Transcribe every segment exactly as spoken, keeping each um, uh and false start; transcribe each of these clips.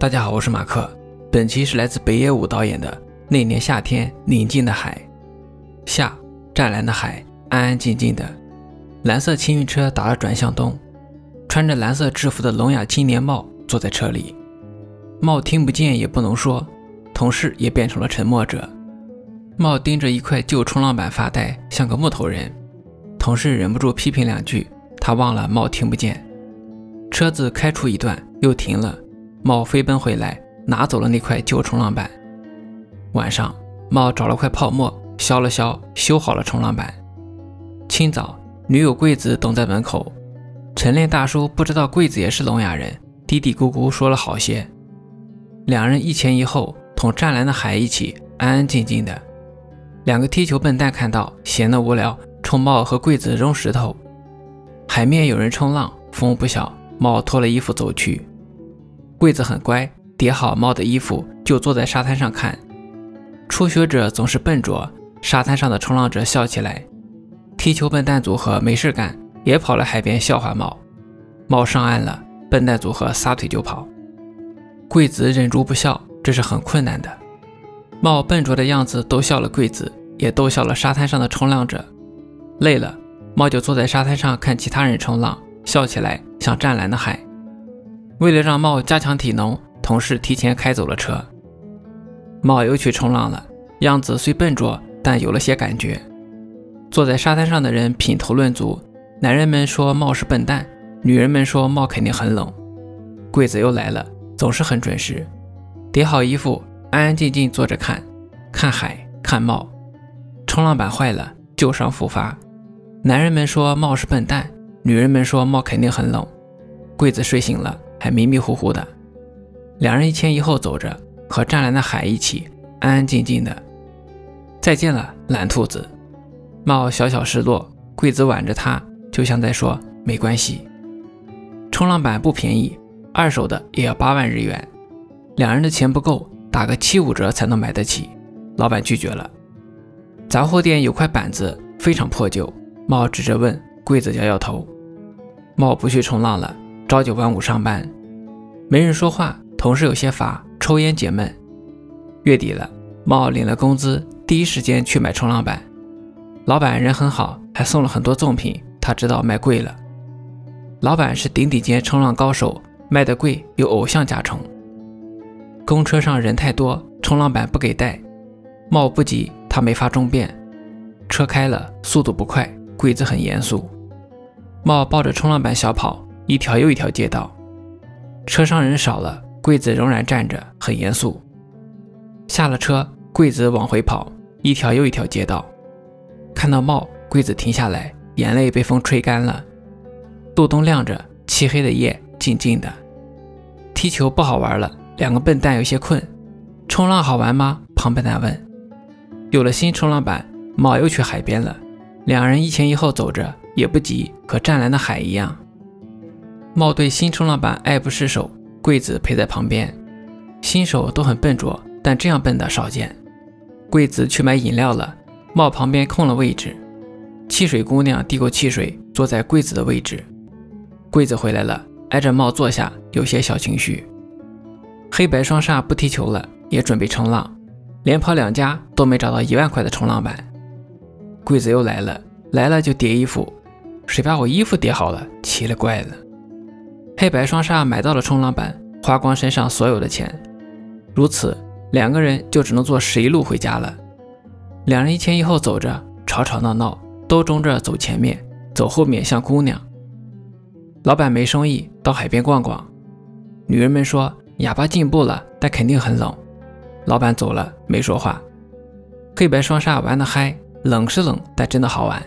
大家好，我是马克。本期是来自北野武导演的《那年夏天宁静的海》。下，湛蓝的海，安安静静的。蓝色青运车打了转向灯，穿着蓝色制服的聋哑青年茂坐在车里。茂听不见也不能说，同事也变成了沉默者。茂盯着一块旧冲浪板发呆，像个木头人。同事忍不住批评两句，他忘了茂听不见。车子开出一段又停了，茂飞奔回来拿走了那块旧冲浪板。晚上茂找了块泡沫削了削，修好了冲浪板。清早女友桂子等在门口，晨练大叔不知道桂子也是聋哑人，嘀嘀咕咕说了好些。两人一前一后同湛蓝的海一起安安静静的。两个踢球笨蛋看到闲得无聊，冲茂和桂子扔石头。海面有人冲浪，风不小，茂脱了衣服走去。桂子很乖，叠好茂的衣服就坐在沙滩上看。初学者总是笨拙，沙滩上的冲浪者笑起来。踢球笨蛋组合没事干，也跑来海边笑话茂。茂上岸了，笨蛋组合撒腿就跑。桂子忍住不笑，这是很困难的。茂笨拙的样子都笑了桂子，也都笑了沙滩上的冲浪者。累了，茂就坐在沙滩上看其他人冲浪，笑起来像湛蓝的海。为了让茂加强体能，同事提前开走了车。茂又去冲浪了，样子虽笨拙，但有了些感觉。坐在沙滩上的人品头论足，男人们说茂是笨蛋，女人们说茂肯定很冷。桂子又来了，总是很准时。叠好衣服，安安静静坐着看，看海，看茂。冲浪板坏了，旧伤复发。男人们说茂是笨蛋，女人们说茂肯定很冷。桂子睡醒了，还迷迷糊糊的。两人一前一后走着，和湛蓝的海一起安安静静的。再见了，蓝兔子。茂小小失落，桂子挽着他，就像在说没关系。冲浪板不便宜，二手的也要八万日元。两人的钱不够，打个七五折才能买得起。老板拒绝了。杂货店有块板子非常破旧，茂指着问，桂子摇摇头。茂不去冲浪了，朝九晚五上班。没人说话，同事有些乏，抽烟解闷。月底了，茂领了工资，第一时间去买冲浪板。老板人很好，还送了很多赠品，他知道卖贵了。老板是顶顶尖冲浪高手，卖的贵有偶像加成。公车上人太多，冲浪板不给带。茂不急，他没法争辩。车开了，速度不快，桂子很严肃。茂抱着冲浪板小跑，一条又一条街道。车上人少了，桂子仍然站着，很严肃。下了车，桂子往回跑，一条又一条街道。看到茂，桂子停下来，眼泪被风吹干了。路灯亮着，漆黑的夜，静静的。踢球不好玩了，两个笨蛋有些困。冲浪好玩吗？胖笨蛋问。有了新冲浪板，茂又去海边了。两人一前一后走着，也不急，和湛蓝的海一样。茂对新冲浪板爱不释手，桂子陪在旁边。新手都很笨拙，但这样笨的少见。桂子去买饮料了，茂旁边空了位置。汽水姑娘递过汽水，坐在桂子的位置。桂子回来了，挨着茂坐下，有些小情绪。黑白双煞不踢球了，也准备冲浪，连跑两家都没找到一万块的冲浪板。桂子又来了，来了就叠衣服，谁把我衣服叠好了？奇了怪了。黑白双煞买到了冲浪板，花光身上所有的钱。如此，两个人就只能坐十一路回家了。两人一前一后走着，吵吵闹闹，都争着走前面，走后面像姑娘。老板没生意，到海边逛逛。女人们说哑巴进步了，但肯定很冷。老板走了，没说话。黑白双煞玩得嗨，冷是冷，但真的好玩。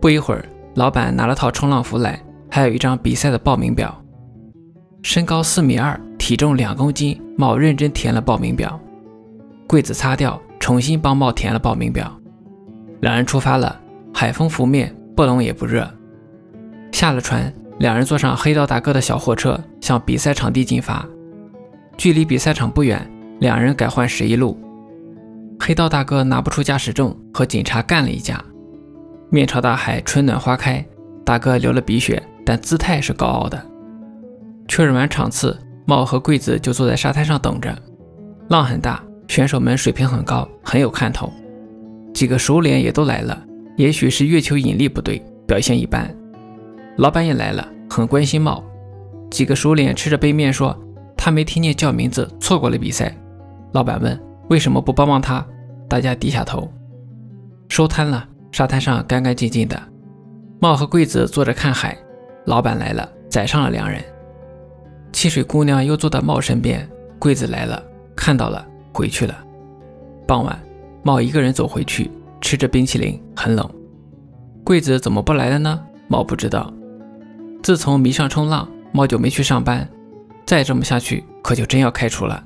不一会儿，老板拿了套冲浪服来，还有一张比赛的报名表。身高四米二，体重两公斤，茂认真填了报名表。桂子擦掉，重新帮茂填了报名表。两人出发了，海风拂面，不冷也不热。下了船，两人坐上黑道大哥的小货车，向比赛场地进发。距离比赛场不远，两人改换十一路。黑道大哥拿不出驾驶证，和警察干了一架。面朝大海，春暖花开，大哥流了鼻血，但姿态是高傲的。确认完场次，茂和贵子就坐在沙滩上等着。浪很大，选手们水平很高，很有看头。几个熟脸也都来了，也许是月球引力不对，表现一般。老板也来了，很关心茂。几个熟脸吃着杯面说：“他没听见叫名字，错过了比赛。”老板问：“为什么不帮帮他？”大家低下头。收摊了，沙滩上干干净净的。茂和贵子坐着看海。老板来了，宰上了两人。汽水姑娘又坐到茂身边。贵子来了，看到了，回去了。傍晚，茂一个人走回去，吃着冰淇淋，很冷。贵子怎么不来了呢？茂不知道。自从迷上冲浪，茂就没去上班。再这么下去，可就真要开除了。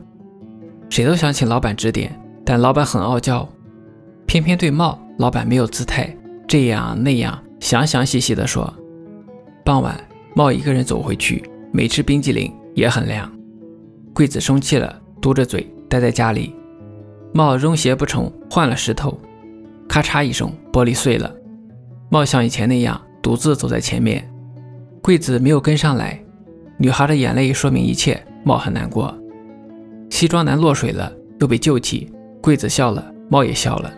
谁都想请老板指点，但老板很傲娇，偏偏对茂，老板没有姿态，这样那样详详细细的说。傍晚，茂一个人走回去，没吃冰激凌，也很凉。贵子生气了，嘟着嘴待在家里。茂扔鞋不成，换了石头，咔嚓一声，玻璃碎了。茂像以前那样独自走在前面，贵子没有跟上来。女孩的眼泪说明一切，茂很难过。西装男落水了，又被救起，贵子笑了，茂也笑了。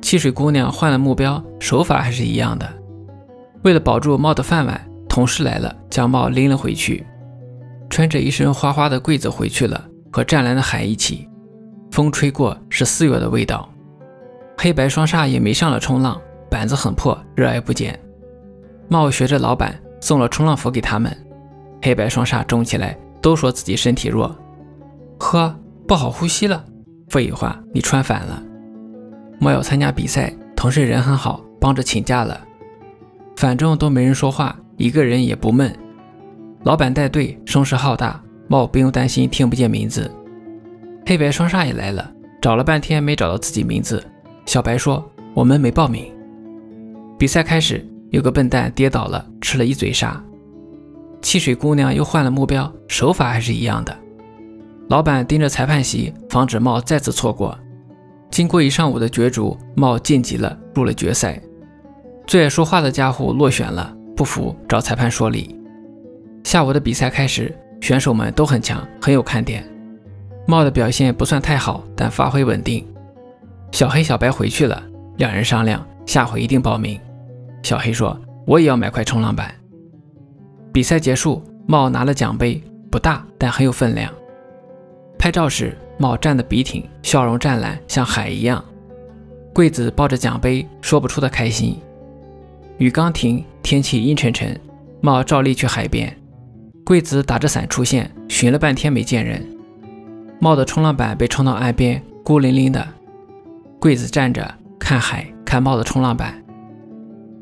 汽水姑娘换了目标，手法还是一样的。为了保住茂的饭碗，同事来了，将茂拎了回去。穿着一身花花的贵子回去了，和湛蓝的海一起。风吹过，是四月的味道。黑白双煞也没上了冲浪，板子很破，热爱不减。茂学着老板送了冲浪服给他们。黑白双煞肿起来，都说自己身体弱。呵，不好呼吸了。废话，你穿反了。茂要参加比赛，同事人很好，帮着请假了。反正都没人说话，一个人也不闷。老板带队，声势浩大，茂不用担心听不见名字。黑白双煞也来了，找了半天没找到自己名字。小白说：“我们没报名。”比赛开始，有个笨蛋跌倒了，吃了一嘴沙。汽水姑娘又换了目标，手法还是一样的。老板盯着裁判席，防止茂再次错过。经过一上午的角逐，茂晋级了，入了决赛。最爱说话的家伙落选了，不服找裁判说理。下午的比赛开始，选手们都很强，很有看点。茂的表现不算太好，但发挥稳定。小黑小白回去了，两人商量，下回一定报名。小黑说：“我也要买块冲浪板。”比赛结束，茂拿了奖杯，不大，但很有分量。拍照时，茂站得笔挺，笑容湛蓝，像海一样。贵子抱着奖杯，说不出的开心。雨刚停，天气阴沉沉，茂照例去海边。贵子打着伞出现，寻了半天没见人。茂的冲浪板被冲到岸边，孤零零的。贵子站着看海，看茂的冲浪板。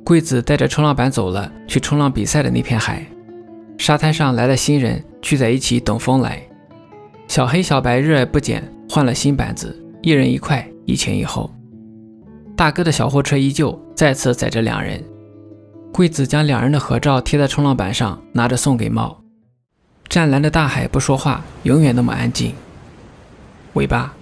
贵子带着冲浪板走了，去冲浪比赛的那片海。沙滩上来了新人，聚在一起等风来。小黑小白热爱不减，换了新板子，一人一块，一前一后。大哥的小货车依旧，再次载着两人。贵子将两人的合照贴在冲浪板上，拿着送给茂。湛蓝的大海不说话，永远那么安静。尾巴。